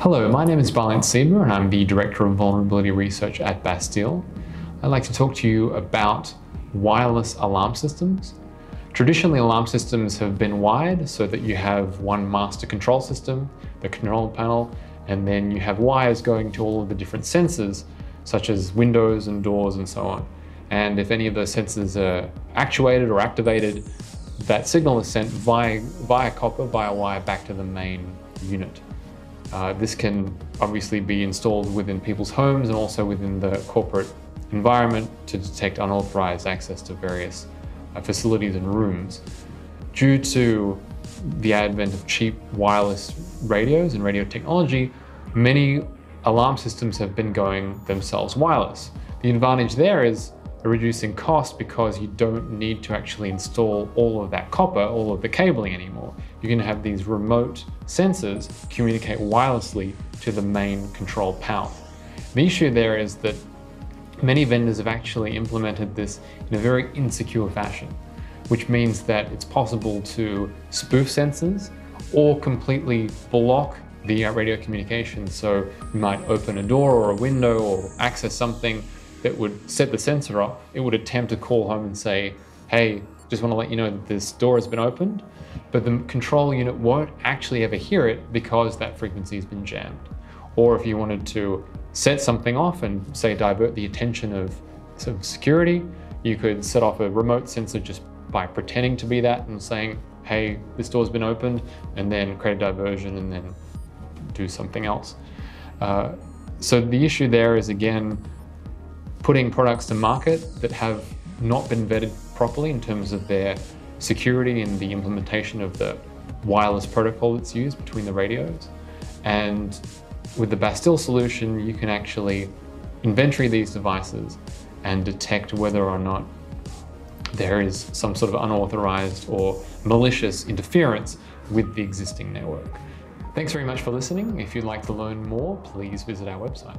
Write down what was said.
Hello, my name is Brian Sieber and I'm the Director of Vulnerability Research at Bastille. I'd like to talk to you about wireless alarm systems. Traditionally, alarm systems have been wired so that you have one master control system, the control panel, and then you have wires going to all of the different sensors, such as windows and doors and so on. And if any of those sensors are actuated or activated, that signal is sent via copper, via wire, back to the main unit. This can obviously be installed within people's homes and also within the corporate environment to detect unauthorized access to various facilities and rooms. Due to the advent of cheap wireless radios and radio technology, many alarm systems have been going themselves wireless. The advantage there is reducing cost because you don't need to actually install all of that copper, all of the cabling anymore. You can have these remote sensors communicate wirelessly to the main control panel. The issue there is that many vendors have actually implemented this in a very insecure fashion, which means that it's possible to spoof sensors or completely block the radio communication. So you might open a door or a window or access something that would set the sensor off. It would attempt to call home and say, hey, just want to let you know that this door has been opened, but the control unit won't actually ever hear it because that frequency has been jammed. Or if you wanted to set something off and say divert the attention of some security, you could set off a remote sensor just by pretending to be that and saying, hey, this door's been opened, and then create a diversion and then do something else. So the issue there is, again, putting products to market that have not been vetted properly in terms of their security and the implementation of the wireless protocol that's used between the radios. And with the Bastille solution, you can actually inventory these devices and detect whether or not there is some sort of unauthorized or malicious interference with the existing network. Thanks very much for listening. If you'd like to learn more, please visit our website.